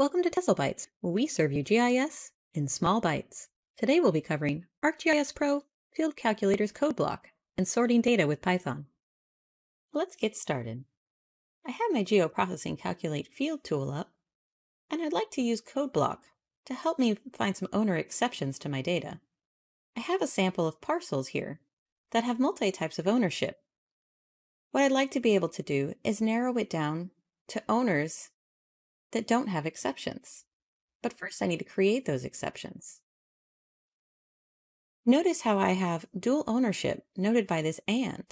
Welcome to Tessel Bytes, where we serve you GIS in small bites. Today we'll be covering ArcGIS Pro, Field Calculator's CodeBlock, and sorting data with Python. Let's get started. I have my Geoprocessing Calculate Field tool up, and I'd like to use CodeBlock to help me find some owner exceptions to my data. I have a sample of parcels here that have multi-types of ownership. What I'd like to be able to do is narrow it down to owners that don't have exceptions. But first I need to create those exceptions. Notice how I have dual ownership noted by this and,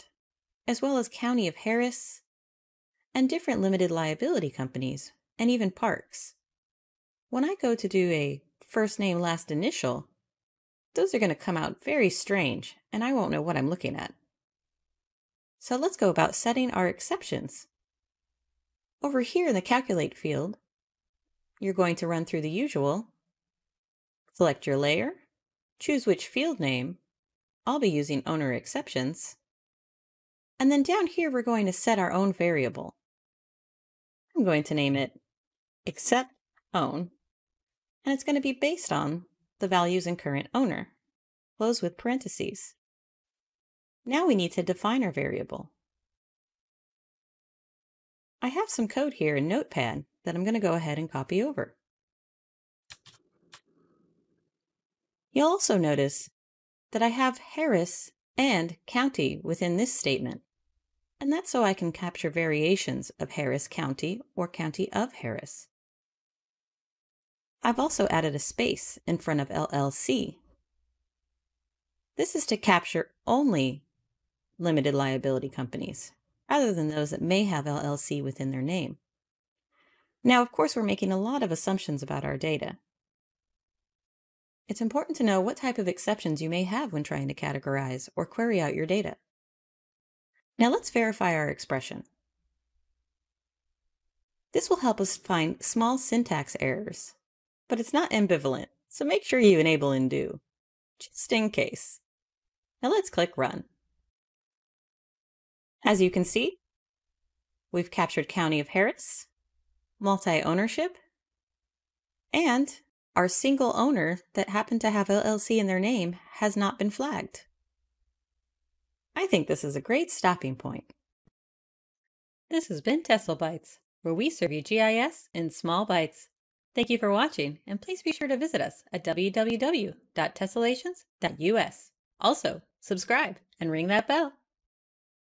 as well as County of Harris and different limited liability companies and even parks. When I go to do a first name last initial, those are going to come out very strange and I won't know what I'm looking at. So let's go about setting our exceptions. Over here in the Calculate field, you're going to run through the usual, select your layer, choose which field name, I'll be using owner exceptions, and then down here we're going to set our own variable. I'm going to name it except own, and it's going to be based on the values and current owner. Close with parentheses. Now we need to define our variable. I have some code here in Notepad that I'm going to go ahead and copy over. You'll also notice that I have Harris and County within this statement, and that's so I can capture variations of Harris County or County of Harris. I've also added a space in front of LLC. This is to capture only limited liability companies, rather than those that may have LLC within their name. Now, of course, we're making a lot of assumptions about our data. It's important to know what type of exceptions you may have when trying to categorize or query out your data. Now let's verify our expression. This will help us find small syntax errors, but it's not ambivalent, so make sure you enable and do, just in case. Now let's click Run. As you can see, we've captured County of Harris, multi-ownership, and our single owner that happened to have LLC in their name has not been flagged. I think this is a great stopping point. This has been Tessel Bytes, where we serve you GIS in small bites. Thank you for watching, and please be sure to visit us at www.tessellations.us. Also, subscribe and ring that bell.